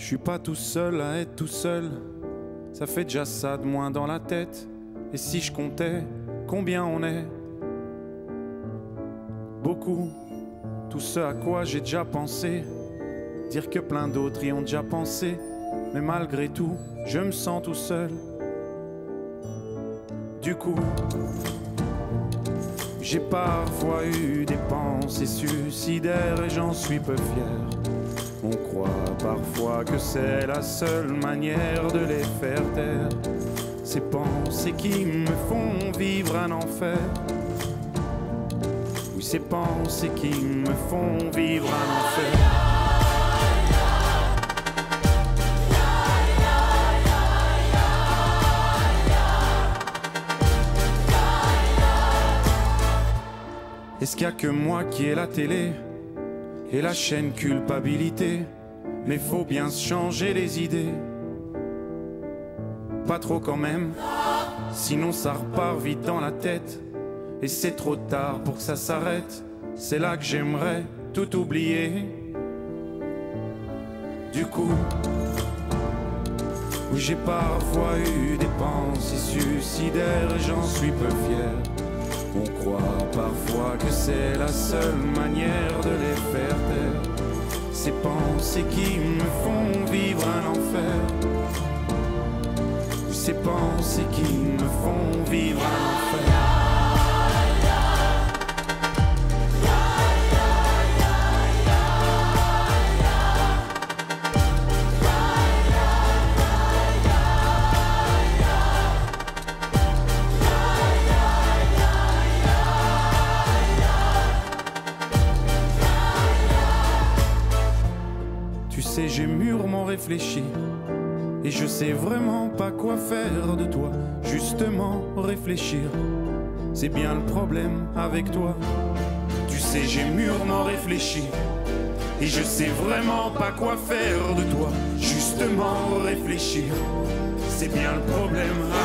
Je suis pas tout seul à être tout seul, ça fait déjà ça de moins dans la tête. Et si je comptais combien on est, beaucoup, tout ce à quoi j'ai déjà pensé, dire que plein d'autres y ont déjà pensé, mais malgré tout, je me sens tout seul. Du coup, j'ai parfois eu des pensées suicidaires et j'en suis peu fier. On croit parfois que c'est la seule manière de les faire taire, ces pensées qui me font vivre un enfer. Oui, ces pensées qui me font vivre un enfer. Est-ce qu'il n'y a que moi qui ai la télé et la chaîne culpabilité? Mais faut bien se changer les idées. Pas trop quand même, sinon ça repart vite dans la tête. Et c'est trop tard pour que ça s'arrête. C'est là que j'aimerais tout oublier. Du coup, oui, j'ai parfois eu des pensées suicidaires et j'en suis peu fier. On croit parfois que c'est la seule manière de les faire taire, ces pensées qui me font vivre un enfer. Ces pensées qui me font vivre un enfer. J'ai mûrement réfléchi et je sais vraiment pas quoi faire de toi. Justement, réfléchir, c'est bien le problème avec toi. Tu sais, j'ai mûrement réfléchi et je sais vraiment pas quoi faire de toi. Justement, réfléchir, c'est bien le problème avec toi.